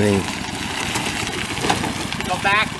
happening. Go back.